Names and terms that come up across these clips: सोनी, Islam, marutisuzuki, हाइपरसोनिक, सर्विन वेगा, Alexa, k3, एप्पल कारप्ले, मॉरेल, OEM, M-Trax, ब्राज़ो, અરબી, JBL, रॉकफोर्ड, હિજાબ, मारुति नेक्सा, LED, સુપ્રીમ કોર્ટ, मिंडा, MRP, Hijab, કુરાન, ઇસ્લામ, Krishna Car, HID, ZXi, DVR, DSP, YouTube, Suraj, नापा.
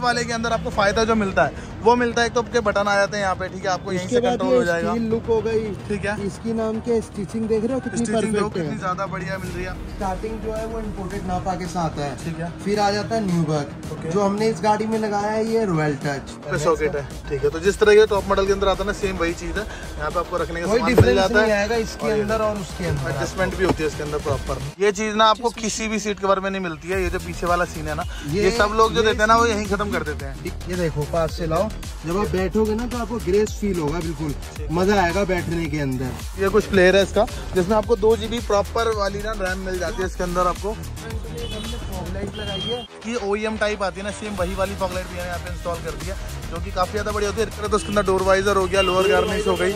वाले के अंदर आपको फायदा जो मिलता है वो मिलता है, तो आपके बटन आ जाते हैं यहाँ पे, ठीक है, आपको यहीं से कंट्रोल हो जाएगा। लुक हो गई, ठीक है, इसकी नाम के स्टिचिंग देख रहे हो कितनी परफेक्ट है, कितनी ज्यादा बढ़िया मिल रही है। स्टार्टिंग जो है वो इम्पोर्टेड नापा के साथ है, ठीक है। फिर आ जाता है न्यू बर्ग, जो हमने इस गाड़ी में लगाया है, ये रॉयल टच सॉकेट है, ठीक है। तो जिस तरह के टॉप मॉडल के अंदर आता है ना, सेम वही चीज है, यहाँ पे आपको रखने का इसके अंदर और उसके अंदर एडजस्टमेंट भी होती है इसके अंदर प्रॉपर। ये चीज ना आपको किसी भी सीट कवर में नहीं मिलती है। ये जो पीछे वाला सीन है ना, ये सब लोग जो देते हैं ना वो यहीं खत्म कर देते हैं। ये देखो पास से लाओ, जब आप बैठोगे ना तो आपको ग्रेस फील होगा, बिल्कुल मजा आएगा बैठने के अंदर। ये कुछ प्लेयर है इसका जिसमें आपको 2 GB प्रॉपर वाली ना रैम मिल जाती है इसके अंदर। आपको फॉगलाइट लगाई है कि OEM टाइप आती है ना, सेम वही वाली फॉगलाइट भी यहाँ पे इंस्टॉल कर दी है, जो कि काफी ज्यादा बड़ी होती है। तो उसके अंदर डोर वाइजर हो गया, लोअर गार्निश हो गई,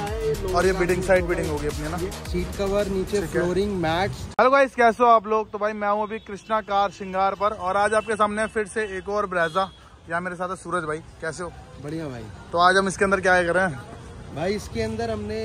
और ये बिडिंग साइड बिडिंग हो गई अपनी ना, सीट कवर, नीचे फ्लोरिंग, मैट्स। हेलो गाइस, कैसे हो आप लोग? तो भाई मैं हूँ अभी कृष्णा कार श्रृंगार पर, और आज आपके सामने फिर से एक और ब्रेज़ा। यहाँ मेरे साथ है सूरज भाई, कैसे हो? बढ़िया भाई। तो आज हम इसके अंदर क्या कर रहे हैं भाई? इसके अंदर हमने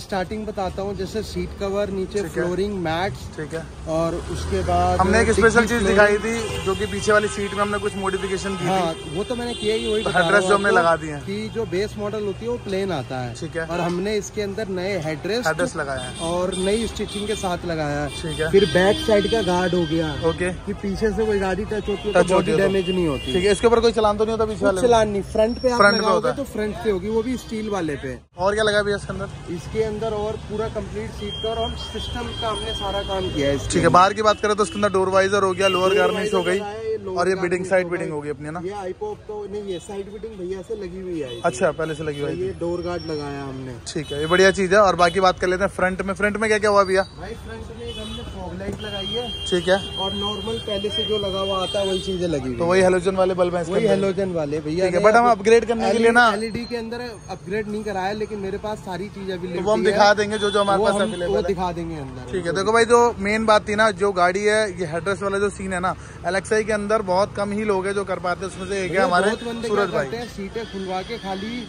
स्टार्टिंग बताता हूँ, जैसे सीट कवर, नीचे फ्लोरिंग, मैट्स, ठीक है, और उसके बाद हमने एक स्पेशल चीज दिखाई थी जो कि पीछे वाली सीट में हमने कुछ मॉडिफिकेशन की थी। वो तो मैंने किया ही, वही हेडरेस्ट जो हमने लगा दी है कि जो बेस मॉडल होती है वो प्लेन आता है, ठीक है, और हमने इसके अंदर नए हेडरेस्ट लगाया है और नई स्टिचिंग के साथ लगाया है, ठीक है। फिर बैक साइड का गार्ड हो गया, ओके, कि पीछे से कोई गाड़ी टच होती है, बॉडी डैमेज नहीं होती, ठीक है। इसके ऊपर कोई चलान तो नहीं होता पीछे वाले? चलान नहीं, फ्रंट पे होगा तो फ्रंट पे होगी, वो भी स्टील वाले पे। और क्या लगा भैया इसके अंदर? इसके अंदर और पूरा कंप्लीट सीट कवर और सिस्टम का हमने सारा काम किया है, ठीक है। बाहर की बात करें तो उसके अंदर डोर वाइजर हो गया, लोअर गार्निश हो गई, और ये बिडिंग साइड बिडिंग होगी अपनी ना। ये आईपॉप तो नहीं, ये साइड बिडिंग भैया से लगी हुई है। अच्छा, पहले से लगी हुई है। ये डोर गार्ड लगाया हमने, ठीक है, ये बढ़िया चीज है। और बाकी बात कर लेते हैं फ्रंट में। फ्रंट में क्या क्या हुआ भैया? भाई फ्रंट में हमने फॉग लाइट लगाई है, ठीक है, और नॉर्मल पहले से जो लगा हुआ आता है वही चीजें लगी, तो वही हेलोजन वाले बल्ब है, वही हेलोजन वाले भैया, ठीक है। बट हम अपग्रेड करने के लिए ना LED के अंदर अपग्रेड नहीं कराया, लेकिन मेरे पास सारी चीज अवेलेबल, वो हम दिखा देंगे जो जो हमारे पास अवेलेबल है, दिखा देंगे अंदर, ठीक है। देखो भाई, जो मेन बात थी ना, जो गाड़ी है ये हेडरेस्ट वाला जो सीन है ना, Alexa के अंदर बहुत कम ही लोग हैं जो कर पाते हैं, उसमें से एक है हमारे सूरज भाई। सीटें खुलवा के खाली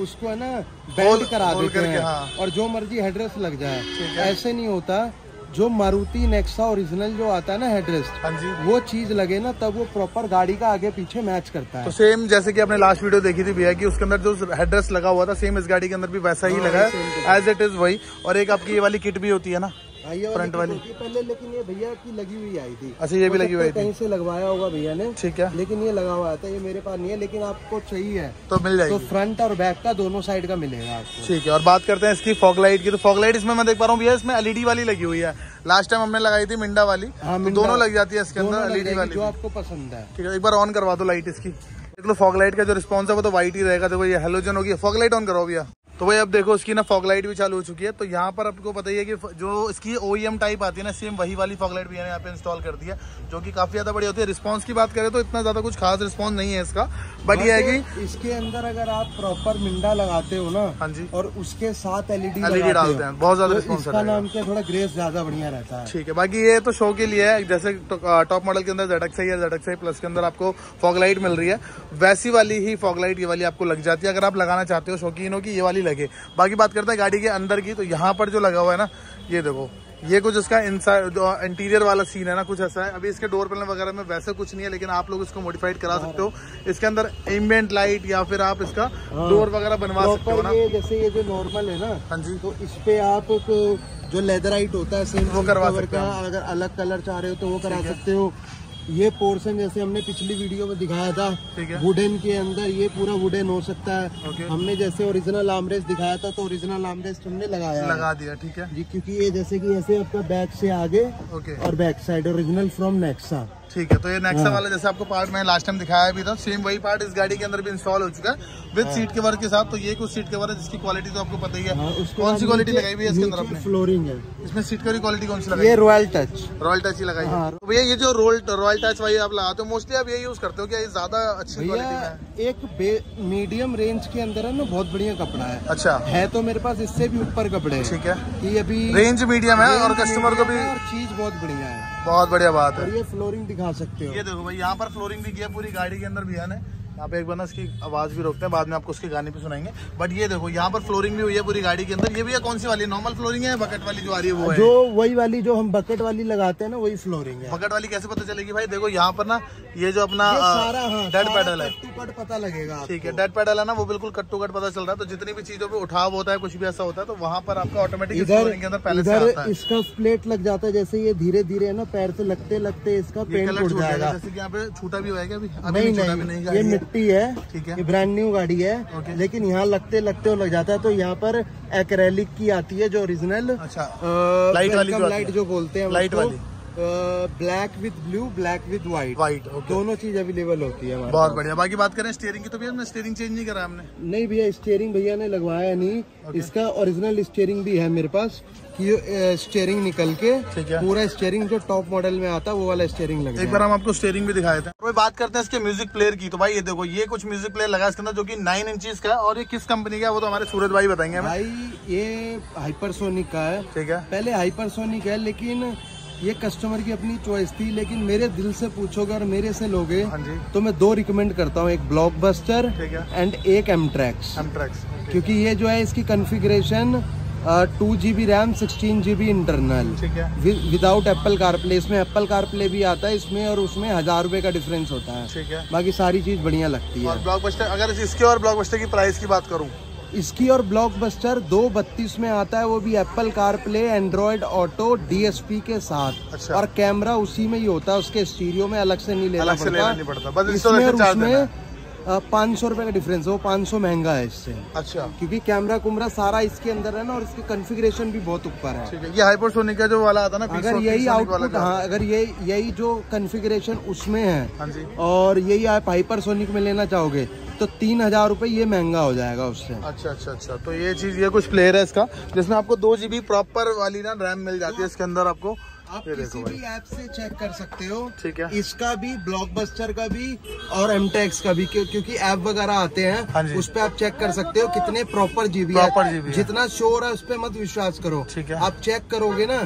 उसको है ना बेल्ट करा देते हैं, हाँ। और जो मर्जी हेडरेस्ट लग जाए, ऐसे नहीं होता। जो मारुति नेक्सा ओरिजिनल जो आता है ना हेडरेस्ट, वो चीज लगे ना तब वो प्रॉपर गाड़ी का आगे पीछे मैच करता है। तो सेम जैसे कि आपने लास्ट वीडियो देखी थी भैया कि उसके अंदर जो हेडरेस्ट लगा हुआ था, सेम इस गाड़ी के अंदर भी वैसा ही लगा है, एज इट इज वही। और एक आपकी ये वाली किट भी होती है ना फ्रंट वाली पहले, लेकिन ये भैया की लगी हुई आई थी। अच्छा, ये भी लगी हुई आई थी, कहीं से लगवाया होगा भैया ने, ठीक है, लेकिन ये लगा हुआ था, ये मेरे पास नहीं है, लेकिन आपको चाहिए है तो मिल जाएगी। तो फ्रंट और बैक का दोनों साइड का मिलेगा आपको, ठीक है। और बात करते हैं इसकी फॉगलाइट की। तो फॉगलाइट इसमें मैं देख पा रहा हूँ भैया, इसमें LED वाली लगी हुई है। लास्ट टाइम हमने लगाई थी मिंडा वाली, दोनों लग जाती है इसके अंदर, LED वाली जो आपको पसंद है, ठीक है। एक बार ऑन करवा दो लाइट इसकी, देख लो। फॉगलाइट का जो रिस्पॉन्स है वो तो व्हाइट ही रहेगा। देखो ये हेलोजन होगी। फॉगलाइट ऑन करो भैया। तो भाई अब देखो इसकी ना फॉगलाइट भी चालू हो चुकी है। तो यहाँ पर आपको पता ही है कि जो इसकी OEM टाइप आती है ना, सेम वही वाली फॉगलाइट भी है यहाँ पे इंस्टॉल कर दी है, जो कि काफी ज्यादा बड़ी होती है। रिस्पांस की बात करें तो इतना ज्यादा कुछ खास रिस्पांस नहीं है इसका, बट ये है कि इसके अंदर अगर आप प्रॉपर मिंडा लगाते हो ना, हाँ जी, और उसके साथ LED डालते हैं, बहुत ज्यादा रिस्पॉन्स है, नाम के थोड़ा ग्रेस ज्यादा बढ़िया रहता है, ठीक है। बाकी ये तो शो के लिए है, जैसे टॉप मॉडल के अंदर ZXi या ZXi प्लस के अंदर आपको फॉगलाइट मिल रही है, वैसी वाली ही फॉगलाइट ये वाली आपको लग जाती है अगर आप लगाना चाहते हो शौकीनों की, ये वाली लगे। बाकी बात करते हैं गाड़ी के अंदर की। तो यहाँ पर जो लगा हुआ है ना, ये देखो, ये कुछ इसका इनसाइड इंटीरियर वाला सीन है ना, कुछ ऐसा है। अभी इसके डोर पैनल वगैरह में वैसे कुछ नहीं है, लेकिन आप लोग इसको मॉडिफाइड करा सकते हो। इसके अंदर एम्बिएंट लाइट या फिर आप इसका डोर वगैरह बनवा सकते हो ना, जैसे ये जो नॉर्मल है ना, हाँ जी, तो इस पे आप जो लेदराइट होता है सेम वो करवा सकते हो, अगर अलग कलर चाह रहे हो तो वो करा सकते हो। ये पोर्शन जैसे हमने पिछली वीडियो में दिखाया था वुडन के अंदर, ये पूरा वुडन हो सकता है। हमने जैसे ओरिजिनल आर्मरेस्ट दिखाया था तो ओरिजिनल आर्मरेस्ट हमने लगा दिया, ठीक है जी, क्योंकि ये जैसे कि ऐसे आपका बैक से आगे और back side original from Nexa, ठीक है। तो ये नेक्सा वाला जैसे आपको पार्ट में लास्ट टाइम दिखाया भी था, सेम वही पार्ट इस गाड़ी के अंदर भी इंस्टॉल हो चुका है विद सीट कवर के साथ। तो ये कुछ सीट कवर है जिसकी क्वालिटी तो आपको पता ही है, कौन सी क्वालिटी लगाई हुई है इसके अंदर आपने? फ्लोरिंग है। इसमें सीट कवर की क्वालिटी कौन सी लगाई? ये रॉयल टच ही लगाई है। तो भैया ये जो रॉयल टच वाली आप लगाते हो मोस्टली, आप यही यूज करते हो क्या? ये ज्यादा अच्छी क्वालिटी है, एक मीडियम रेंज के अंदर है ना, बहुत बढ़िया कपड़ा है। अच्छा है, तो मेरे पास इससे भी ऊपर कपड़े, ठीक है, ये अभी रेंज मीडियम है और कस्टमर को भी चीज बहुत बढ़िया है, बहुत बढ़िया बात है। ये फ्लोरिंग दिखा सकते हो, ये देखो भाई यहाँ पर फ्लोरिंग भी किया पूरी गाड़ी के अंदर भैया ने, यहाँ पे एक बार ना इसकी आवाज़ भी रोकते हैं, बाद में आपको उसके गाने भी सुनाएंगे। बट ये देखो यहाँ पर फ्लोरिंग भी हुई है पूरी गाड़ी के अंदर। ये भी है, कौन सी वाली, नॉर्मल फ्लोरिंग है बकेट वाली जो आ रही है वो है? जो वही वाली जो हम बकेट वाली लगाते हैं ना, वही फ्लोरिंग है। बकेट वाली कैसे पता चलेगी भाई? देखो यहाँ पर ना ये जो अपना डेड पेडल है, कट पता लगेगा, ठीक है, डेड पेडल है ना, वो बिल्कुल कट टू कट पता चल रहा है। तो जितनी भी चीजों पे उठाव होता है, कुछ भी ऐसा होता है, तो वहाँ पर आपका ऑटोमेटिक फ्लोरिंग के अंदर पहले से आता है। इसका प्लेट लग जाता है, जैसे ये धीरे धीरे ना पैर से लगते लगते इसका पेंट उड़ जाएगा। जैसे यहाँ पे छूटा भी होगा अभी? नहीं, ये मिट्टी है, ठीक है, ब्रांड न्यू गाड़ी है, लेकिन यहाँ लगते लगते लग जाता है। तो यहाँ पर एक्रेलिक की आती है जो ओरिजिनल, अच्छा, लाइट वाली लाइट जो बोलते हैं, लाइट वाली, black with blue, black with white, दोनों चीज अवेलेबल होती है। बहुत बढ़िया। बाकी बात करें स्टीयरिंग की, तो भैया स्टीयरिंग चेंज नहीं करा हमने? नहीं भैया, स्टीयरिंग भैया ने लगवाया नहीं। इसका ओरिजिनल स्टीयरिंग भी है मेरे पास, कि स्टीयरिंग निकल के पूरा स्टीयरिंग जो टॉप मॉडल में आता है वो वाला स्टीयरिंग लगा। एक बार हम आपको स्टीयरिंग भी दिखाए थे। तो बात करते हैं इसके म्यूजिक प्लेयर की। तो भाई ये देखो, ये कुछ म्यूजिक प्लेयर लगा इसके अंदर जो कि 9 इंचेस का है, और ये किस कंपनी का वो तो हमारे सूरज भाई बताएंगे। भाई ये हाइपरसोनिक का है, ठीक है, पहले हाइपरसोनिक है, लेकिन ये कस्टमर की अपनी चॉइस थी। लेकिन मेरे दिल से पूछोगे और मेरे से लोगे तो मैं 2 रिकमेंड करता हूँ, एक ब्लॉकबस्टर एंड एक एमट्रैक्स। क्योंकि ये जो है इसकी configuration 2 GB RAM 16 GB internal without एप्पल कारप्ले। इसमें एप्पल कारप्ले भी आता है इसमें, और उसमें 1000 रुपए का डिफरेंस होता है, ठीक है। बाकी सारी चीज बढ़िया लगती है। और ब्लॉकबस्टर, अगर इसके और ब्लॉकबस्टर की प्राइस की बात करूँ, इसकी और ब्लॉकबस्टर 232 में आता है, वो भी एप्पल कारप्ले, Android Auto, DSP के साथ, अच्छा। और कैमरा उसी में ही होता है, उसके स्टीरियो में अलग से नहीं लेना पड़ता। इसमें 500 रुपए का डिफरेंस है, वो 500 महंगा है इससे, अच्छा, क्योंकि कैमरा कुमरा सारा इसके अंदर है ना, और इसकी कॉन्फ़िगरेशन भी बहुत ऊपर है, ठीक है। ये हाइपरसोनिक का जो वाला आता है ना, अगर यही आउटपुट, हाँ, अगर यही जो कॉन्फ़िगरेशन उसमें है और यही आप हाइपरसोनिक में लेना चाहोगे तो 3000 रुपए ये महंगा हो जाएगा उससे। अच्छा अच्छा अच्छा। तो ये चीज, ये कुछ प्लेयर है इसका जिसमें आपको 2 GB प्रॉपर वाली ना RAM मिल जाती है इसके अंदर। आपको आप किसी भी ऐप से चेक कर सकते हो, ठीक है, इसका भी, ब्लॉकबस्टर का भी, और एमटेक्स का भी, क्योंकि ऐप वगैरह आते हैं उस पे आप चेक कर सकते हो कितने प्रॉपर जीबी है। जितना शोर है उस पे मत विश्वास करो, ठीक है, आप चेक करोगे ना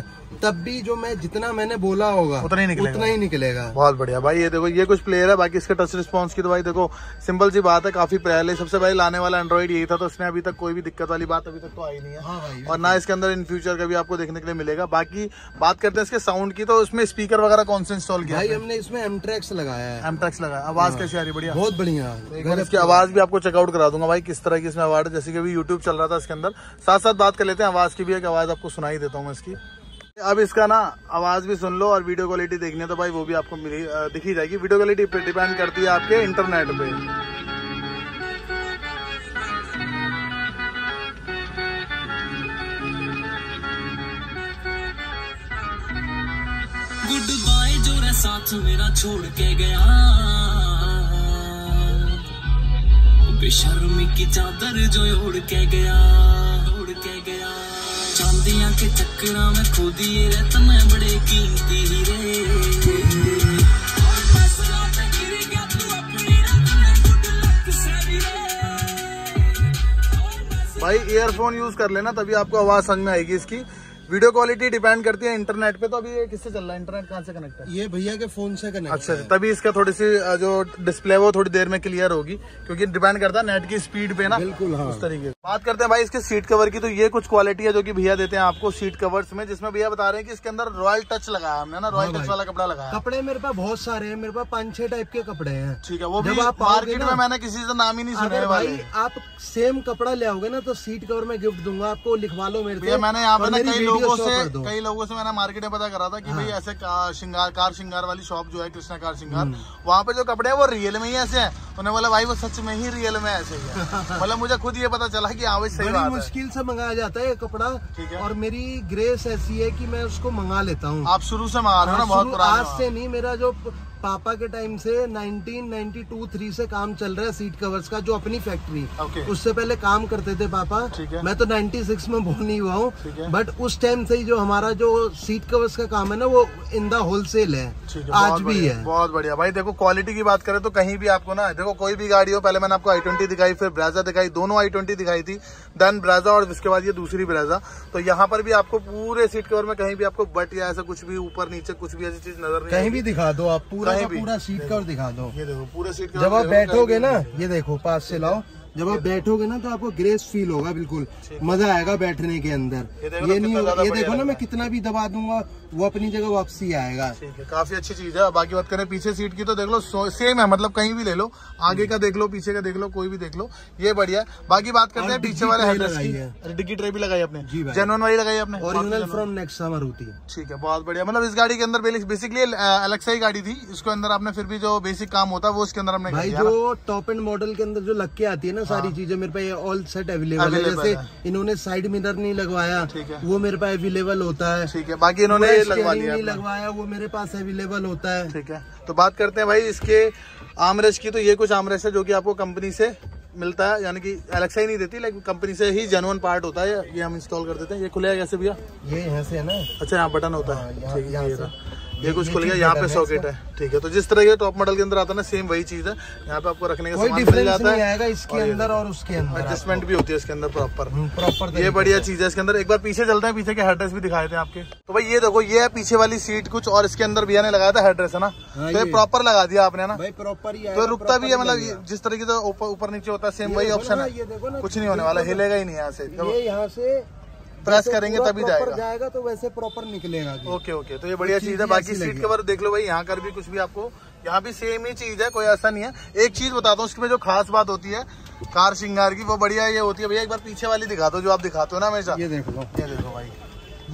तब भी जो मैं जितना मैंने बोला होगा उतना ही निकलेगा। बहुत बढ़िया भाई। ये देखो, ये कुछ प्लेयर है। बाकी इसके टच रिस्पॉन्स की तो भाई देखो सिंपल सी बात है, काफी पहले सबसे पहले लाने वाला एंड्रॉइड यही था, तो उसने अभी तक कोई भी दिक्कत वाली बात अभी तक तो आई नहीं है, हाँ भाई, और ना इसके अंदर इन फ्यूचर का भी आपको देखने के लिए मिलेगा। बाकी बात करते हैं इसके साउंड की, तो उसमें स्पीकर वगैरह कौन से इंस्टॉल किया? भाई हमने इसमें एमट्रैक्स लगाया है। एमट्रैक्स लगाया, आवाज कैसी आ रही? बढ़िया, बहुत बढ़िया। इसकी आवाज भी आपको चेकआउट करा दूंगा भाई, किस तरह की इसमें आवाज है, जैसे कि अभी यूट्यूब चल रहा था इसके अंदर। साथ साथ बात कर लेते हैं आवाज की भी, एक आवाज आपको सुनाई देता हूँ इसकी। अब इसका ना आवाज़ भी सुन लो, और वीडियो क्वालिटी देखने तो भाई वो भी आपको मिली दिखी जाएगी। वीडियो क्वालिटी पे डिपेंड करती है आपके इंटरनेट पे। गुड बाय जो रे साथ मेरा छोड़ के गया, बेशर्मी की चादर जो उड़ के गया, उड़ के गया। चांदियां के चक्कर में खोदी रहता मैं बड़े कीमती हीरे। भाई ईयरफोन यूज कर लेना तभी आपको आवाज समझ में आएगी इसकी। वीडियो क्वालिटी डिपेंड करती है इंटरनेट पे। तो अभी ये किससे चल रहा है, इंटरनेट कहाँ से कनेक्ट है? ये भैया के फोन से कनेक्ट, अच्छा, तभी इसका थोड़ी सी जो डिस्प्ले वो थोड़ी देर में क्लियर होगी, क्योंकि डिपेंड करता है नेट की स्पीड पे ना, बिल्कुल, हाँ। उस तरीके से बात करते हैं भाई इसके सीट कवर की। तो ये कुछ क्वालिटी है जो की भैया देते हैं आपको सीट कवर्स में, जिसमें भैया बता रहे हैं कि इसके अंदर रॉयल टच लगाया हमने ना, रॉयल टच वाला कपड़ा लगाया। कपड़े मेरे पास बहुत सारे हैं, मेरे पास 5-6 टाइप के कपड़े हैं, ठीक है, वो भी मार्केट में मैंने किसी से नाम ही नहीं सुना है भाई। आप सेम कपड़ा ले आओगे ना तो सीट कवर में गिफ्ट दूंगा आपको, लिखवा लो मेरे से। मैंने यहाँ पे कई लोगों से मैंने मार्केट में पता करा था कि भाई ऐसे कार श्रृंगार वाली शॉप जो है कृष्णा कार श्रृंगार, वहाँ पे जो कपड़े हैं वो रियल में ही ऐसे हैं। उन्होंने बोला भाई वो सच में ही रियल में ऐसे ही है। मतलब मुझे खुद ये पता चला कि आवाज सही बात है। मुश्किल से मंगाया जाता है कपड़ा, ठीक है, और मेरी ग्रेस ऐसी है कि मैं उसको मंगा लेता हूँ। आप शुरू से मंगा रहे हो ना? बहुत आज से नहीं, मेरा जो पापा के टाइम से 1992-3 से काम चल रहा है सीट कवर्स का, जो अपनी फैक्ट्री, okay। उससे पहले काम करते थे पापा, मैं तो 96 में बोर्न नहीं हुआ हूँ, बट उस टाइम से ही जो हमारा जो सीट कवर्स का काम है ना वो इन द होलसेल है, आज भी है। बहुत बढ़िया भाई। देखो क्वालिटी की बात करें तो कहीं भी आपको ना, देखो कोई भी गाड़ी हो, पहले मैंने आपको i20 दिखाई, फिर ब्रेज़ा दिखाई, दोनों i20 दिखाई थी, देन ब्रेज़ा, और उसके बाद ये दूसरी ब्रेज़ा। तो यहाँ पर भी आपको पूरे सीट कवर में कहीं भी आपको बट या ऐसा कुछ भी ऊपर नीचे कुछ भी ऐसी चीज नजर नहीं, कहीं भी दिखा दो आप पूरा कहीं भी। पूरा सीट कवर दिखा दो, ये देखो पूरा सीट कवर। जब आप बैठोगे ना, ये देखो पास से लाओ, जब आप बैठोगे ना तो आपको ग्रेस फील होगा, बिल्कुल मजा आएगा बैठने के अंदर। ये नहीं होगा, ये देखो ना मैं कितना भी दबा दूंगा वो अपनी जगह वापसी आएगा। काफी अच्छी चीज है। बाकी बात करें पीछे सीट की तो देख लो सेम है, मतलब कहीं भी ले लो, आगे का देख लो, पीछे का देख लो, कोई भी देख लो, ये बढ़िया है। बाकी बात करते हैं पीछे वाले हेडरेस्ट की। डिग्गी ट्रे भी लगाई आपने, जेन्युइन वाली लगाई आपने, ओरिजिनल फ्रॉम नेक्स्ट समर होती है। ठीक है, बहुत बढ़िया। मतलब इस गाड़ी के अंदर बेसिकली एलेक्सा ही गाड़ी थी, इसके अंदर आपने फिर भी जो बेसिक काम होता है वो इसके अंदर हमने, जो टॉप एंड मॉडल के अंदर जो लग के आती है ना सारी चीजें, मेरे पास ऑल सेट अवेलेबल है। जैसे इन्होंने साइड मिरर नहीं लगवाया वो मेरे पास अवेलेबल होता है। ठीक है, बाकी इन्होंने नहीं लगवाया वो मेरे पास अवेलेबल होता है। ठीक है, तो बात करते हैं भाई इसके आर्मरेस्ट की। तो ये कुछ आर्मरेस्ट है जो कि आपको कंपनी से मिलता है, यानी कि एलेक्सा ही नहीं देती, लेकिन कंपनी से ही जेन्युइन पार्ट होता है। ये हम इंस्टॉल कर देते हैं। ये खुलेगा कैसे भैया? ये यहाँ से है ना, अच्छा यहाँ बटन होता है, ये कुछ खुल गया, यहाँ पे सॉकेट है। ठीक है, तो जिस तरह के टॉप मॉडल के अंदर आता है ना सेम वही चीज है, यहाँ पे आपको रखने का सामान मिल जाता है इसके अंदर, और उसके अंदर एडजस्टमेंट भी होती है इसके अंदर प्रॉपर। ये बढ़िया चीज है इसके अंदर। एक बार पीछे चलते हैं, पीछे के हेडरेस्ट भी दिखाए थे आपके। तो भाई ये देखो, ये है पीछे वाली सीट कुछ, और इसके अंदर भैया ने लगाया था हेडरेस्ट है ना, तो ये प्रॉपर लगा दिया आपने ना, प्रॉपर ही है, तो रुकता भी है, मतलब जिस तरह की तो ऊपर नीचे होता है सेम वही ऑप्शन है, कुछ नहीं होने वाला, हिलेगा ही नहीं। यहाँ से प्रेस करेंगे तभी जाएगा तो वैसे प्रॉपर निकलेगा। ओके, तो ये बढ़िया चीज है। बाकी सीट कवर देख लो भाई, यहाँ कर भी कुछ भी आपको, यहाँ भी सेम ही चीज है, कोई ऐसा नहीं है। एक चीज बताता हूँ इसमें जो खास बात होती है कार श्रृंगार की, वो बढ़िया ये होती है। भैया एक बार पीछे वाली दिखा दो जो आप दिखाते हो ना हमेशा। ये देखो भाई,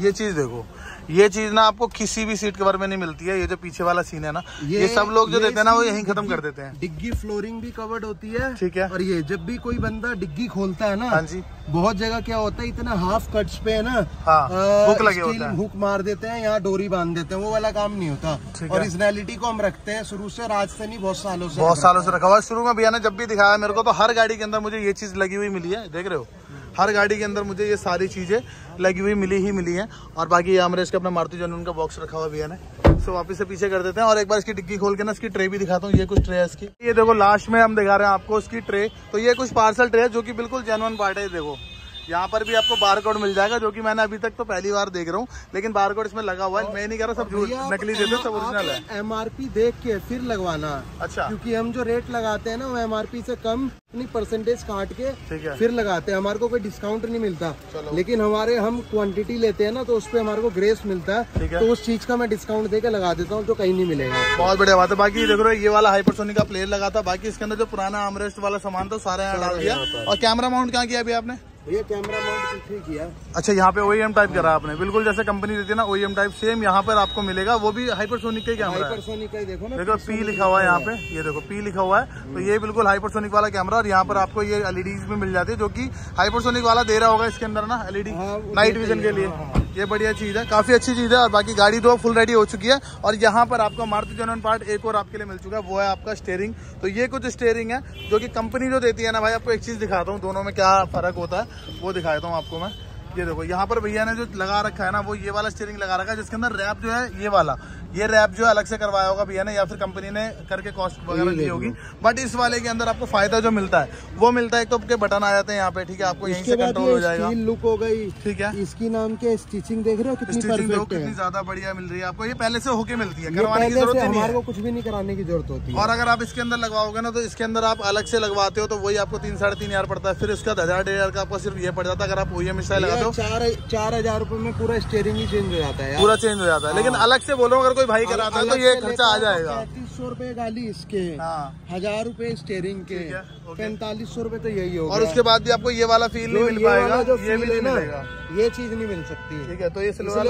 ये चीज देखो, ये चीज ना आपको किसी भी सीट कवर में नहीं मिलती है। ये जो पीछे वाला सीन है ना, ये सब लोग जो देते हैं ना वो यहीं खत्म कर देते हैं। डिग्गी फ्लोरिंग भी कवर्ड होती है। ठीक है, और ये जब भी कोई बंदा डिग्गी खोलता है ना, हाँ जी, बहुत जगह क्या होता है इतना हाफ कट्स पे है ना, हुक लगे होते हैं, हुक मार देते हैं, यहाँ डोरी बांध देते हैं, वो वाला काम नहीं होता। ओरिजिनलिटी को हम रखते हैं शुरू से, आज से नहीं बहुत सालों से रखा हुआ। शुरू में भैया ने जब भी दिखाया मेरे को तो हर गाड़ी के अंदर मुझे ये चीज लगी हुई मिली है, देख रहे हो, हर गाड़ी के अंदर मुझे ये सारी चीजें लगी हुई मिली हैं। और बाकी ये आमरेज का अपना मारुति जेन्युइन का बॉक्स रखा हुआ भैया ने। सो वापस से पीछे कर देते हैं और एक बार इसकी डिग्गी खोल के ना इसकी ट्रे भी दिखाता हूँ। ये कुछ ट्रे है इसकी, ये देखो लास्ट में हम दिखा रहे हैं आपको इसकी ट्रे। तो ये कुछ पार्सल ट्रे है जो कि बिल्कुल जेन्युइन पार्ट है। देखो यहाँ पर भी आपको बारकोड मिल जाएगा, जो कि मैंने अभी तक तो पहली बार देख रहा हूँ, लेकिन बारकोड इसमें लगा हुआ है। मैं नहीं कह रहा सब झूठ नकली देते हैं, सब ओरिजिनल है। MRP देख के फिर लगवाना, अच्छा, क्योंकि हम जो रेट लगाते हैं ना वो MRP से कम अपनी परसेंटेज काट के फिर लगाते हैं। हमारे को कोई डिस्काउंट नहीं मिलता, लेकिन हम क्वान्टिटी लेते हैं ना तो उस पर हमारे को ग्रेस मिलता है, तो उस चीज का मैं डिस्काउंट दे के लगा देता हूँ, तो कहीं नहीं मिलेगा। बहुत बढ़िया बात है। बाकी देख रहे हो ये वाला हाइपरसोनिक का प्लेयर लगा था, बाकी इसके अंदर जो पुराना आर्मरेस्ट वाला सामान था सारा यहाँ डाल दिया। और कैमरा माउंट कहाँ किया अभी आपने? ये कैमरा माउंट ठीक किया, अच्छा, यहाँ पे OEM टाइप करा आपने, बिल्कुल जैसे कंपनी देती है ना OEM टाइप, सेम यहाँ पर आपको मिलेगा, वो भी हाइपरसोनिक का ही कैमरा। हाइपरसोनिक का ही देखो ना, देखो पी लिखा हुआ है यहाँ पे, ये देखो पी लिखा हुआ है, तो ये बिल्कुल हाइपरसोनिक वाला कैमरा। और यहाँ पर आपको ये LEDs भी मिल जाती है, जो की हाइपरसोनिक वाला दे रहा होगा इसके अंदर ना LED नाइट विजन के लिए। ये बढ़िया चीज है, काफी अच्छी चीज है। और बाकी गाड़ी तो फुल रेडी हो चुकी है, और यहाँ पर आपको मारुति जेन्युइन पार्ट एक और आपके लिए मिल चुका है, वो है आपका स्टेयरिंग। तो ये कुछ स्टेयरिंग है जो कि कंपनी जो देती है ना भाई, आपको एक चीज दिखाता हूँ दोनों में क्या फर्क होता है वो दिखाता हूँ आपको मैं। ये देखो यहाँ पर भैया ने जो लगा रखा है ना वो ये वाला स्टीयरिंग लगा रखा है, जिसके अंदर रैप जो है ये वाला, ये रैप जो है अलग से करवाया होगा भैया ने, या फिर कंपनी ने करके कॉस्ट वगैरह की होगी। बट इस वाले के अंदर आपको फायदा जो मिलता है वो मिलता है, एक तो आपके बटन आ जाते हैं यहाँ पे, ठीक है, आपको यहीं से कंट्रोल हो जाएगा। लुक हो गई, ठीक है, इसकी नाम के स्टिचिंग देख रहे हो कितनी ज्यादा बढ़िया मिल रही है आपको, ये पहले से होके मिलती है, करवाने की जरूरत नहीं है, कुछ भी नहीं कराने की जरूरत होती है। और अगर आप इसके अंदर लगवाओगे ना तो इसके अंदर आप अलग से लगवाते हो तो वही आपको 3-3.5 हजार पड़ता है, फिर उसका 1000-1,500 का आपको सिर्फ ये पड़ जाता है अगर आप OEM स्टाइल लगाते हो। 4,000 रुपए में पूरा स्टीयरिंग ही चेंज हो जाता है, पूरा चेंज हो जाता है। लेकिन अलग से बोलो अगर कोई भाई कराता है तो ये खर्चा आ जाएगा। 3500 रुपए गाली इसके, 1000 रुपए स्टीयरिंग के, 4500 रुपए तो यही होगा। और उसके बाद भी आपको ये वाला फील नहीं मिल पाएगा, ये भी नहीं मिलेगा, ये चीज नहीं मिल सकती। ठीक है, तो ये सिल्वर पार्ट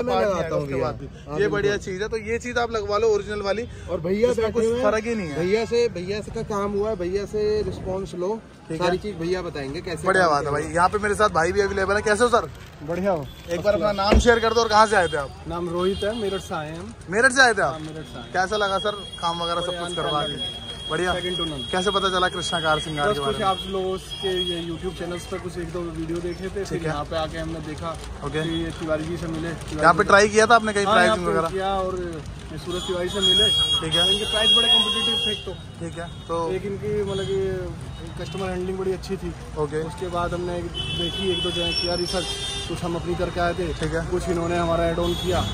ये बढ़िया चीज है, तो ये चीज आप लगवा लो ओरिजिनल वाली। और भैया से कुछ फर्क ही नहीं है, भैया से का काम हुआ है, भैया से रिस्पॉन्स लो, सारी चीज भैया बताएंगे कैसे। बढ़िया बात है भाई, यहाँ पे मेरे साथ भाई भी अवेलेबल है। कैसे हो सर? बढ़िया हो। एक बार अपना नाम शेयर कर दो और कहाँ से आए थे आप? नाम रोहित है, मेरठ से आए हम। मेरठ से आए थे आप? मेरठ से। कैसा लगा सर काम वगैरह सब कुछ करवा के? बढ़िया। कैसे पता चला कृष्णा कार श्रृंगार के बारे में? आप लोगों के ये YouTube चैनल्स पर कुछ 1-2 वीडियो देखे थे, फिर यहाँ पे आके हमने देखा, ये तिवारी जी से मिले, यहाँ पे ट्राई किया था आपने कहीं प्राइस वगैरह, और सूरज तिवारी से मिले, ठीक है, इनके प्राइस बड़े कॉम्पिटिटिव थे तो, ठीक है, तो इनकी मतलब कस्टमर हैंडलिंग बड़ी अच्छी थी। ओके, उसके बाद हमने देखी 1-2 किया रिसर्च, कुछ हम अपनी करके आए थे, ठीक है, कुछ इन्होंने हमारा एड ऑन किया,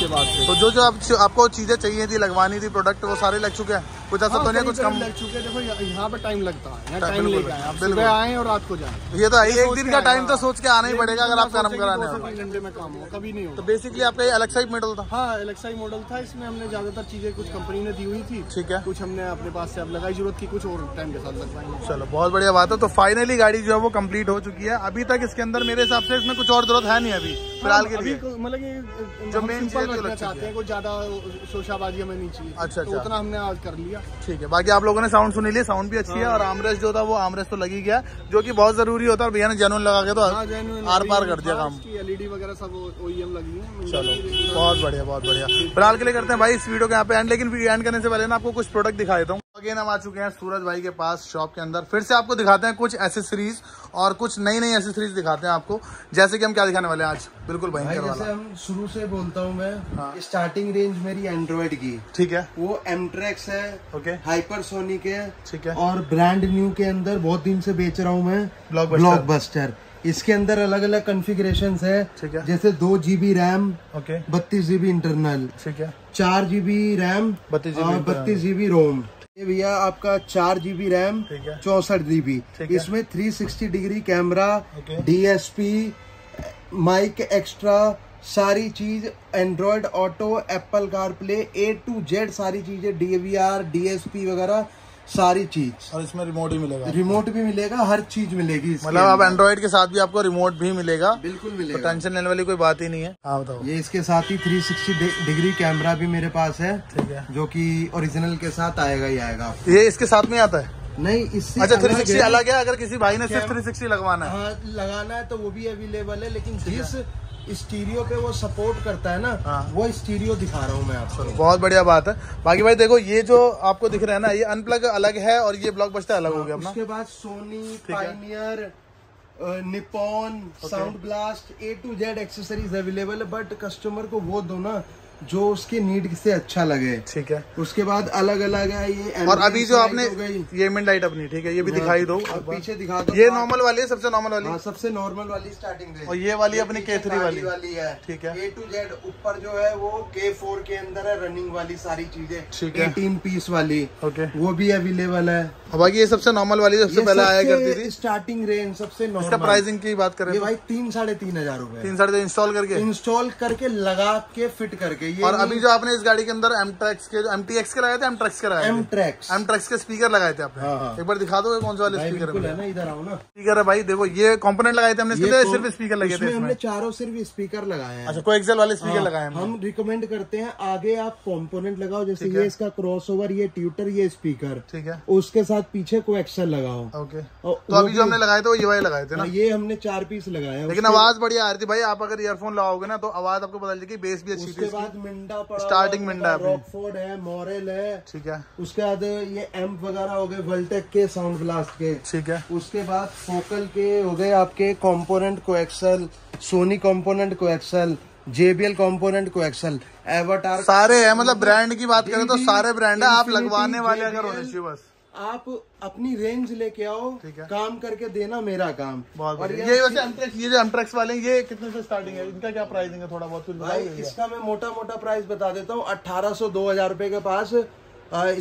उसके बाद से। तो जो जो आपको चीजें चाहिए थी, लगवानी थी, प्रोडक्ट, वो सारे लग चुके हैं? कुछ ऐसा तो नहीं कुछ कम लग चुके? देखो यहाँ पे टाइम लगता है, टाइम लेके आए, सुबह आए और रात को जाए, ये तो है। एक दिन का टाइम तो सोच के आना ही पड़ेगा अगर आप काम कराने वाले। 2 घंटे में काम हो कभी नहीं हो। तो बेसिकली आपका ये एलेक्सा मॉडल था? हाँ, एलेक्सा मॉडल था। इसमें हमने ज्यादातर चीजें कुछ कंपनी ने दी हुई थी, ठीक है, कुछ हमने अपने पास से अब लगाई, जरूरत की कुछ और टाइम के साथ लगवाएंगे। चलो बहुत बढ़िया बात है। तो फाइनली गाड़ी जो है वो कम्प्लीट हो चुकी है। अभी तक इसके अंदर मेरे हिसाब से इसमें कुछ और जरूरत है नहीं अभी फिलहाल के लिए, मतलब जो मेन चीजें चाहते हैं, कुछ ज्यादा शोशाबाजी हमें नहीं चाहिए। अच्छा, उतना हमने आज कर लिया। ठीक है, बाकी आप लोगों ने साउंड सुनी लिया, साउंड भी अच्छी है। और आमरेस्ट जो था वो आमरेस्ट तो लगी गया, जो कि बहुत जरूरी होता है। भैया ने जेनुइन लगा के तो आर पार कर दिया काम। एलईडी वगैरह सब ओईएम लगी है। चलो बहुत बढ़िया, बहुत बढ़िया। फिलहाल के लिए करते हैं भाई इस वीडियो के यहाँ पे एंड। लेकिन एंड करने से पहले ना आपको कुछ प्रोडक्ट दिखा देता हूँ। अगेन हम आ चुके हैं सूरज भाई के पास शॉप के अंदर। फिर से आपको दिखाते हैं कुछ एसेसरीज और कुछ नई नई एसेसरीज दिखाते हैं आपको। जैसे कि हम क्या दिखाने वाले हैं आज? बिल्कुल भाई जैसे हम शुरू से बोलता हूँ मैं, हाँ। स्टार्टिंग रेंज मेरी एंड्रॉइड की, ठीक है, वो एमट्रैक्स है, ओके, हाइपरसोनिक है, ठीक है, और ब्रांड न्यू के अंदर बहुत दिन से बेच रहा हूँ मैं, ब्लॉकबस्टर। इसके अंदर अलग अलग कॉन्फ़िगरेशन है, ठीक है, जैसे 2 GB RAM, okay, 32 GB internal, ठीक है, 4 GB रैम, 32 GB रोम। भैया आपका 4 GB रैम, 64 GB, इसमें 360 degree camera, DSP, mic extra, सारी चीज, Android auto, एप्पल कारप्ले, A to Z सारी चीजें, DVR, DSP वगैरह सारी चीज। और इसमें रिमोट ही मिलेगा? रिमोट भी मिलेगा, हर चीज मिलेगी। मतलब आप एंड्रॉइड के साथ भी आपको रिमोट भी मिलेगा? बिल्कुल मिलेगा, तो टेंशन लेने वाली कोई बात ही नहीं है। हाँ बताओ। ये इसके साथ ही 360 डिग्री कैमरा भी मेरे पास है, ठीक है, जो कि ओरिजिनल के साथ आएगा ही आएगा। ये इसके साथ में आता है? नहीं, इससे अच्छा 360 अलग है। अगर किसी भाई ने सिर्फ 360 लगवाना है, हाँ लगाना है, तो वो भी अवेलेबल है। लेकिन जिस स्टीरियो पे वो सपोर्ट करता है ना, हाँ, वो स्टीरियो दिखा रहा हूँ मैं आपको। बहुत बढ़िया बात है। बाकी भाई देखो, ये जो आपको दिख रहा है ना, ये अनप्लग अलग है और ये ब्लॉकबस्टर अलग हो गया अपना। उसके बाद सोनी, Pioneer, Nippon, sound blast, A to Z accessories available है। बट कस्टमर को वो दो ना जो उसकी नीड से अच्छा लगे, ठीक है। उसके बाद अलग अलग है ये। और अभी जो आपने ये मिड लाइट अपनी, ठीक है, ये भी दिखाई दो, पीछे दिखा दो। ये नॉर्मल वाली है, सबसे नॉर्मल वाली? हाँ, सबसे नॉर्मल वाली स्टार्टिंग रेंज। और ये वाली अपनी K3 वाली है, ठीक है। A to Z ऊपर जो है वो K4 के अंदर है, रनिंग वाली सारी चीजें, ठीक है, 18 पीस वाली, ओके, वो भी अवेलेबल है। बाकी ये सबसे नॉर्मल वाली सबसे पहले आया करती थी स्टार्टिंग रेंज, सबसे नॉर्मल। प्राइसिंग की बात करें भाई 3-3.5 हजार रूपये, 3-3.5 इंस्टॉल करके लगा के फिट करके। और अभी जो आपने इस गाड़ी के अंदर MTX के लगाए थे, M-Trax के स्पीकर लगाए थे आपने, हाँ। एक बार दिखा दो कौन से वाले स्पीकर है ना, इधर आओ ना। स्पीकर है भाई, देखो ये कंपोनेंट लगाए थे हमने, सिर्फ स्पीकर लगे थे, हमने चारों सिर्फ स्पीकर लगाए हैं। अच्छा, कोएक्सल वाले स्पीकर लगाए हैं। हम रिकमेंड करते हैं आगे आप कंपोनेंट लगाओ, जैसे ये इसका क्रॉसओवर, ये ट्यूटर, ये स्पीकर, ठीक है, उसके साथ पीछे कोएक्सल लगाओ, ओके। तो अभी जो हमने लगाए थे ये वाले लगाए थे ना, ये हमने 4 पीस लगाया, लेकिन आवाज बढ़िया आ रही थी भाई। आप अगर ईयरफोन लगाओगे ना तो आवाज आपको पता चलेगी, बेस भी अच्छी थी। मिंडा पड़ा, स्टार्टिंग मिंडा, रॉकफोर्ड है, मॉरेल है, ठीक है। उसके बाद ये एम्प वगैरह हो गए, वल्टेक के, साउंड ब्लास्ट के, ठीक है। उसके बाद फोकल के हो गए आपके component, coaxial, सोनी component coaxial, JBL component coaxial, Avatar, सारे है। मतलब ब्रांड की बात करें तो सारे ब्रांड है, आप लगवाने वाले अगर होने चाहिए। बस आप अपनी रेंज लेके आओ, काम करके देना मेरा काम। और ये वैसे M-Trax, ये जो M-Trax वाले हैं, ये कितने से स्टार्टिंग है, इनका क्या प्राइसिंग है? थोड़ा बहुत कुछ भाई इसका मैं मोटा मोटा प्राइस बता देता हूँ। 1800-2000 रुपए के पास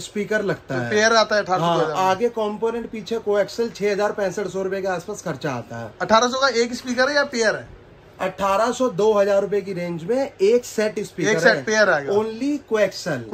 स्पीकर लगता है, पेयर आता है, हाँ, आगे कंपोनेंट, पीछे कोएक्सल। 6000-6500 रुपए के आसपास खर्चा आता है। 1800 का एक स्पीकर है या पेयर है? 1800-2000 रुपए की रेंज में एक सेट स्पीकर, एक सेट पेयर आएगा, ओनली कोएक्सल, ओके,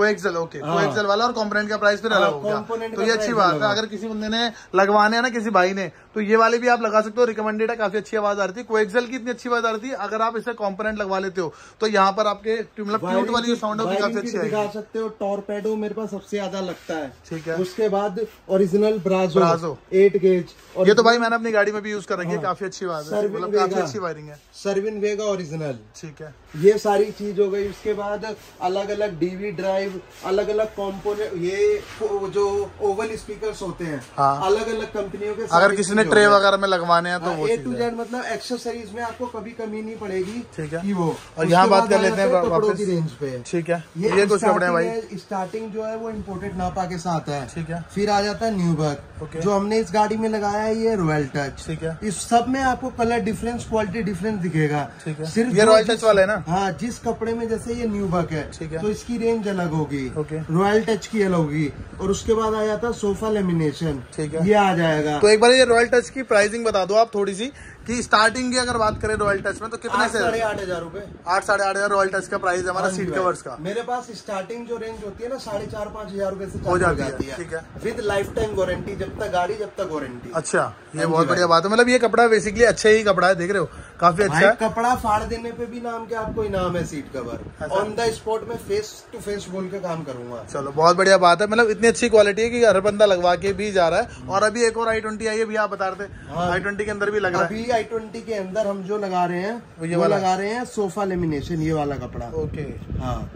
कोएक्सल वाला। और कंपोनेंट का प्राइस फिर अलग होगा, तो ये अच्छी बात है। अगर किसी बंदे ने लगवाने है ना, किसी भाई ने, तो ये वाले भी आप लगा सकते हो, रिकमेंडेड है। काफी अच्छी आवाज आ रही थी, कोएक्सल की इतनी अच्छी आवाज आ रही थी। अगर आप इसे कंपोनेंट लगवा लेते हो तो यहाँ पर आपके ट्यूट वाली साउंड काफी अच्छी लगा सकते हो। टॉरपेडो मेरे पास सबसे ज्यादा लगता है, ठीक है। उसके बाद ओरिजिनल ब्राज़ो 8 गेज, ये तो भाई मैंने अपनी गाड़ी में भी यूज कर रखी है, काफी अच्छी आवाज है, मतलब काफी अच्छी वायरिंग है। सर्विन वेगा ओरिजिनल, ठीक है, ये सारी चीज हो गई। उसके बाद अलग अलग DV ड्राइव, अलग अलग कंपोनेंट, ये जो ओवल स्पीकर्स होते हैं, हाँ, अलग अलग कंपनियों के। अगर किसी ने ट्रे वगैरह में लगवाने हैं तो हाँ, वो A to Z मतलब एक्सेसरीज में आपको कभी कमी नहीं पड़ेगी, ठीक है, वो। और यहाँ बात कर लेते हैं वापस रेंज पे, ठीक है। ये कुछ कपड़े भाई स्टार्टिंग जो है वो इम्पोर्टेड नापा के साथ है, ठीक है। फिर आ जाता है न्यूबर्ग, जो हमने इस गाड़ी में लगाया है, ये रॉयल टच, ठीक है। इस सब में आपको कलर डिफरेंस, क्वालिटी डिफरेंस दिखेगा, ठीक है। सिर्फ ये रॉयल टच वाला है ना, हाँ, जिस कपड़े में जैसे ये न्यूबक है, ठीक है, तो इसकी रेंज अलग होगी, रॉयल टच की अलग होगी। और उसके बाद आ जाता है सोफा लेमिनेशन, ठीक है, ये आ जाएगा। तो एक बार ये रॉयल टच की प्राइसिंग बता दो आप थोड़ी सी कि स्टार्टिंग की अगर बात करें रॉयल टच में तो कितने से? 8,500 रूपये, 8-8,500 रॉयल टच का प्राइस है हमारा सीट कवर्स का। मेरे पास स्टार्टिंग जो रेंज होती है ना 4,500-5,000 रूपये से हो जाती है, ठीक है, विद लाइफ टाइम वारंटी, जब तक गाड़ी जब तक वारंटी। अच्छा, ये बहुत बढ़िया बात है। मतलब ये कपड़ा बेसिकली अच्छा ही कपड़ा है, देख रहे हो काफी अच्छा कपड़ा। फाड़ देने पे भी नाम के आपको इनाम है seat cover, on the spot में फेस टू फेस बोल के काम करूंगा। चलो बहुत बढ़िया बात है, मतलब इतनी अच्छी क्वालिटी है कि हर बंदा लगवा के भी जा रहा है। और अभी एक और i20 आई है भैया, आप बता रहे थे i20 के अंदर भी लग रहा है। i20 के अंदर हम जो लगा रहे हैं ये वाला लगा रहे हैं सोफा लेमिनेशन, ये वाला कपड़ा। ओके, हाँ,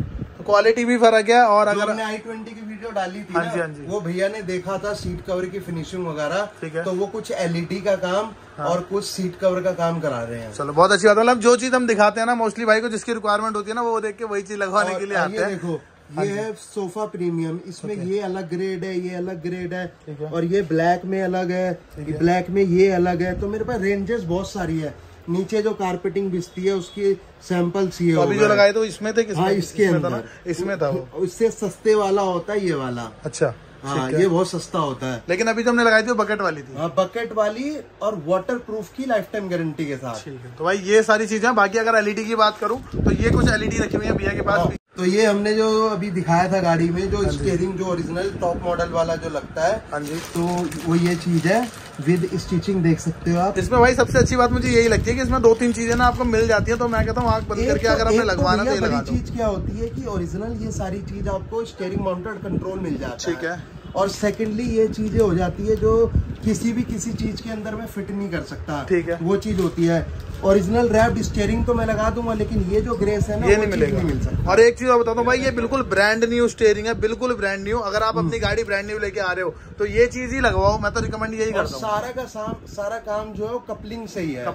क्वालिटी भी फर्क है। और अगर हमने i20 की वीडियो डाली थी ना, वो भैया ने देखा था सीट कवर की फिनिशिंग वगैरह, तो वो कुछ LED का काम और कुछ सीट कवर का काम करा रहे हैं। चलो बहुत अच्छी बात है। मतलब जो चीज हम दिखाते हैं ना मोस्टली भाई को, जिसकी रिक्वायरमेंट होती है ना, वो देख के वही चीज लगवाने के लिए आते हैं। देखो ये है सोफा प्रीमियम, इसमें ये अलग ग्रेड है, ये अलग ग्रेड है, और ये ब्लैक में अलग है, ब्लैक में ये अलग है। तो मेरे पास रेंजेस बहुत सारी है। नीचे जो कारपेटिंग बिस्ती है उसकी सैंपल्स ये अभी जो लगाए तो इसमें थे, हाँ, इसके अंदर इसमें था वो। इससे सस्ते वाला होता है ये वाला। अच्छा, हाँ, ये बहुत सस्ता होता है। लेकिन अभी तो हमने लगाई थी बकेट वाली थी। हाँ, बकेट वाली और वाटर प्रूफ की लाइफ टाइम गारंटी के साथ। तो भाई ये सारी चीजें। बाकी अगर LED की बात करूँ तो ये कुछ LED रखी हुई है भैया के पास। तो ये हमने जो अभी दिखाया था गाड़ी में जो स्टीयरिंग जो ओरिजिनल टॉप मॉडल वाला जो लगता है, तो वो ये चीज है विद स्टिचिंग, देख सकते हो आप इसमें। भाई सबसे अच्छी बात मुझे यही लगती है कि इसमें 2-3 चीजें ना आपको मिल जाती है, तो मैं कहता हूँ आंख बंद करके अगर आपने लगवाना तो लगा दो। चीज क्या होती है कि ओरिजिनल ये सारी चीज आपको स्टीयरिंग माउंटेड कंट्रोल मिल जाता है, ठीक है। और सेकेंडली ये चीजें हो जाती है जो किसी चीज के अंदर में फिट नहीं कर सकता, ठीक है, वो चीज होती है। ओरिजिनल रैप्ड स्टीयरिंग तो मैं लगा दूंगा, लेकिन ये जो ग्रेस है ना ये नहीं मिल सकता। और एक चीज और बताता हूँ भाई, ये बिल्कुल ब्रांड न्यू स्टीयरिंग है, बिल्कुल ब्रांड न्यू। अगर आप अपनी गाड़ी ब्रांड न्यू लेके आ रहे हो तो ये चीज ही लगवाओ, मैं तो रिकमेंड यही करता हूँ। सारा काम जो है कपलिंग से ही है,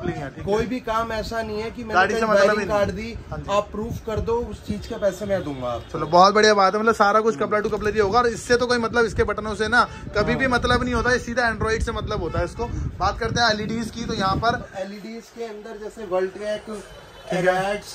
कोई भी काम ऐसा नहीं है की गाड़ी से मतलब काट दी। आप प्रूफ कर दो, उस चीज के पैसे मैं दूंगा। चलो बहुत बढ़िया बात है, मतलब सारा कुछ कपड़ा टू कपलर ही होगा। और इससे तो कोई मतलब इसके बटनों से ना कभी भी मतलब नहीं होता है, सीधा एंड्रॉइड से मतलब होता है इसको। बात करते हैं LEDs की। तो यहाँ पर LEDs के अंदर जैसे वर्ल्ड ट्रैक, एराट्स,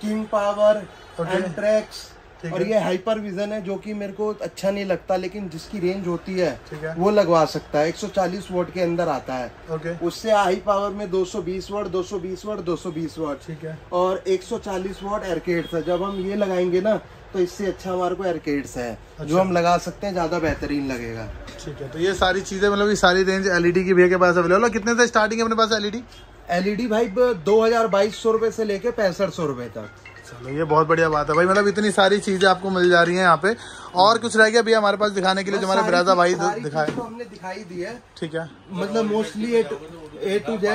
किंग पावर, एंट्रेक्स, और ये हाइपर विजन है जो कि मेरे को अच्छा नहीं लगता, लेकिन जिसकी रेंज होती है वो लगवा सकता है। 140 वॉट के अंदर आता है, उससे हाई पावर में 220 वॉट, 220 वॉट, 220 वॉट, ठीक है। और 140 वॉट आर्केड्स है। जब हम ये लगाएंगे ना तो इससे अच्छा हमारे को आर्केड्स है, अच्छा, जो हम लगा सकते हैं, ज्यादा बेहतरीन लगेगा, ठीक है। तो ये सारी चीजें मतलब ये सारी रेंज LED की भैया के पास अवेलेबल है। कितने से स्टार्टिंग है अपने पास LED भाई? 2,220 रूपये से लेके 6,500 रूपये तक। चलो ये बहुत बढ़िया बात है भाई, मतलब इतनी सारी चीजें आपको मिल जा रही है यहाँ पे। और कुछ रह गया भैया हमारे पास दिखाने के लिए जो हमारे ब्रेज़ा भाई दिखाए? तो हमने दिखाई दी है, ठीक है, मतलब मोस्टली A to Z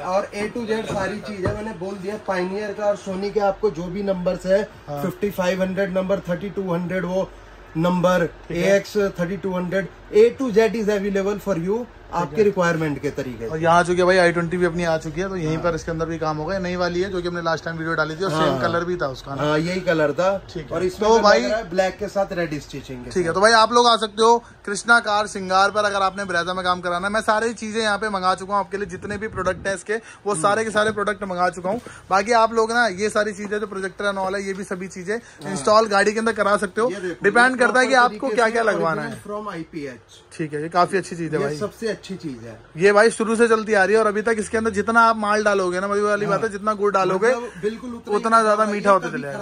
और A to Z सारी चीज है। मैंने बोल दिया पायनियर का और सोनी के आपको जो भी नंबर्स है, 5500 नंबर, 3200 वो number, AX 3200, A to Z is available for you, आपके रिक्वायरमेंट के तरीके। और यहाँ चुके भाई i20 भी अपनी आ चुकी है, तो यहीं पर इसके अंदर भी काम होगा। नई वाली है जो कि हमने लास्ट टाइम वीडियो डाली थी, और सेम कलर भी था उसका, यही कलर था, ठीक है। और इसमें तो भाई ब्लैक के साथ रेड स्टिचिंग, ठीक है। तो भाई आप लोग आ सकते हो कृष्णा कार सिंगार पर, अगर आपने ब्रेज़ा में काम कराना। मैं सारी चीजें यहाँ पे मंगा चुका हूँ आपके लिए, जितने भी प्रोडक्ट है इसके वो सारे के सारे प्रोडक्ट मंगा चुका हूँ। बाकी आप लोग ना ये सारी चीजें जो प्रोजेक्टर एंड ऑल है, ये भी सभी चीजें इंस्टॉल गाड़ी के अंदर करा सकते हो। डिपेंड करता है की आपको क्या क्या लगवाना है फ्रॉम IPH, ठीक है। ये काफी अच्छी चीज है भाई, सबसे अच्छी चीज है ये भाई, शुरू से चलती आ रही है। और अभी तक इसके अंदर जितना आप माल डालोगे ना, मतलब वाली बात है, जितना गुड़ डालोगे बिल्कुल उतना ज्यादा मीठा होता चले,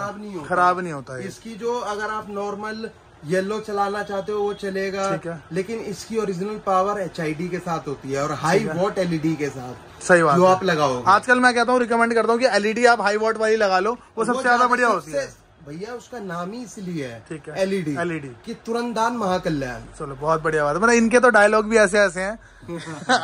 खराब नहीं होता है इसकी। जो अगर आप नॉर्मल येलो चलाना चाहते हो वो चलेगा, लेकिन इसकी ओरिजिनल पावर HID के साथ होती है और हाई वॉट LED के साथ। सही बात, जो आप लगाओ। आजकल मैं कहता हूँ, रिकमेंड करता हूँ कि LED आप हाई वॉट वाली लगा लो, वो सबसे ज्यादा बढ़िया होती है भैया। उसका नाम ही इसलिए है, ठीक है, LED की तुरंत दान महाकल्याण। चलो बहुत बढ़िया बात है, मतलब इनके तो डायलॉग भी ऐसे ऐसे हैं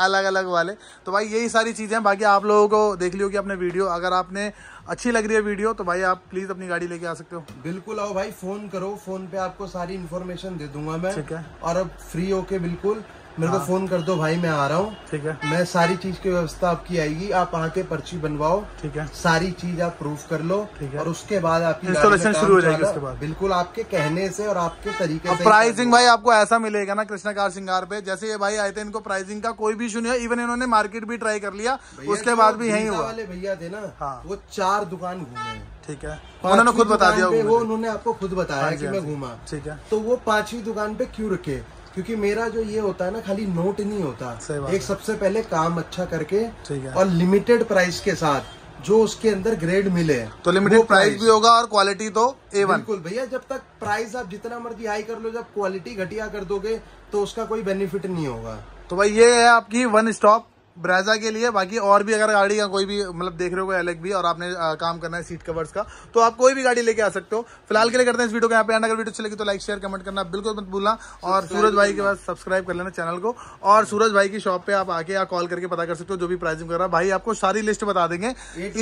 अलग अलग वाले। तो भाई यही सारी चीजें। बाकी आप लोगों को देख लियो कि अपने वीडियो, अगर आपने अच्छी लग रही है वीडियो तो भाई आप प्लीज अपनी गाड़ी लेके आ सकते हो। बिल्कुल आओ भाई, फोन करो, फोन पे आपको सारी इन्फॉर्मेशन दे दूंगा मैं, ठीक है। और अब फ्री होके बिल्कुल मेरे को फोन कर दो भाई, मैं आ रहा हूँ। ठीक है, मैं सारी चीज की व्यवस्था आपकी आएगी, आप आके पर्ची बनवाओ। ठीक है, सारी चीज आप प्रूफ कर लो। ठीक है, और उसके बाद आपकी इंस्टॉलेशन शुरू हो जाएगी उसके बाद। बिल्कुल आपके कहने से और आपके तरीके से। प्राइसिंग भाई आपको ऐसा मिलेगा ना कृष्णा कार श्रृंगार पे, जैसे ये भाई आए थे इनको प्राइसिंग का कोई भी इशू नहीं है। इवन इन्होंने मार्केट भी ट्राई कर लिया, उसके बाद भी यही हुआ। भैया थे ना, वो 4 दुकान घूमे। ठीक है, उन्होंने खुद बता दिया, वो उन्होंने आपको खुद बताया कि मैं घूमा। ठीक है, तो वो 5वीं दुकान पे क्यों रुके? क्योंकि मेरा जो ये होता है ना, खाली नोट नहीं होता, एक सबसे पहले काम अच्छा करके और लिमिटेड प्राइस के साथ जो उसके अंदर ग्रेड मिले, तो लिमिटेड प्राइस भी होगा और क्वालिटी तो A1। बिल्कुल भैया, जब तक प्राइस आप जितना मर्जी हाई कर लो, जब क्वालिटी घटिया कर दोगे तो उसका कोई बेनिफिट नहीं होगा। तो भाई ये है आपकी वन स्टॉप ब्रेज़ा के लिए। बाकी और भी अगर गाड़ी का कोई भी मतलब देख रहे हो अलग भी, और आपने काम करना है सीट कवर्स का, तो आप कोई भी गाड़ी लेके आ सकते हो। फिलहाल के लिए करते हैं इस वीडियो के यहाँ पे एंड। अगर वीडियो अच्छी लगी तो लाइक शेयर कमेंट करना बिल्कुल मत भूलना, और सूरज भाई के पास सब्सक्राइब कर लेना चैनल को। और सूरज भाई की शॉप पे आप आके या कॉल करके पता कर सकते हो, जो भी प्राइसिंग कर रहा है भाई आपको सारी लिस्ट बता देंगे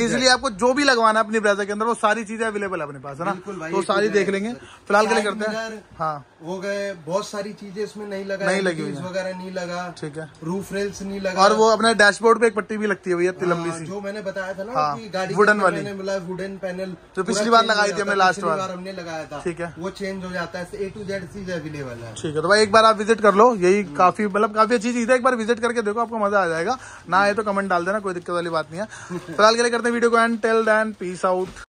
इजिली। आपको जो भी लगवाना है अपनी ब्रेज़ा के अंदर, वो सारी चीजें अवेलेबल है अपने पास, है ना, तो सारी देख लेंगे। फिलहाल के लिए करते हैं। हाँ हो गए, बहुत सारी चीजें इसमें नहीं लगी वगैरह नहीं लगा। ठीक है, रूफ रेल्स नहीं लगा, और वो डैशबोर्ड पे एक पट्टी भी लगती है भैया लंबी सी, जो मैंने बताया था ना। हाँ, कि गाड़ी वुडन वाली वुडन पैनल जो पिछली बार लगाई थी हमने, लास्ट बार हमने लगाया था। ठीक है, वो चेंज हो जाता है, ए टू जेड चीज अवेलेबल है। ठीक है, तो भाई एक बार आप विजिट कर लो, यही काफी मतलब काफी अच्छी चीज है। एक बार विजिट करके देखो, आपको मजा आ जाएगा। ना आए तो कमेंट डाल देना, कोई दिक्कत वाली बात नहीं है। फिलहाल के लिए करते हैं वीडियो को end. Till then peace out.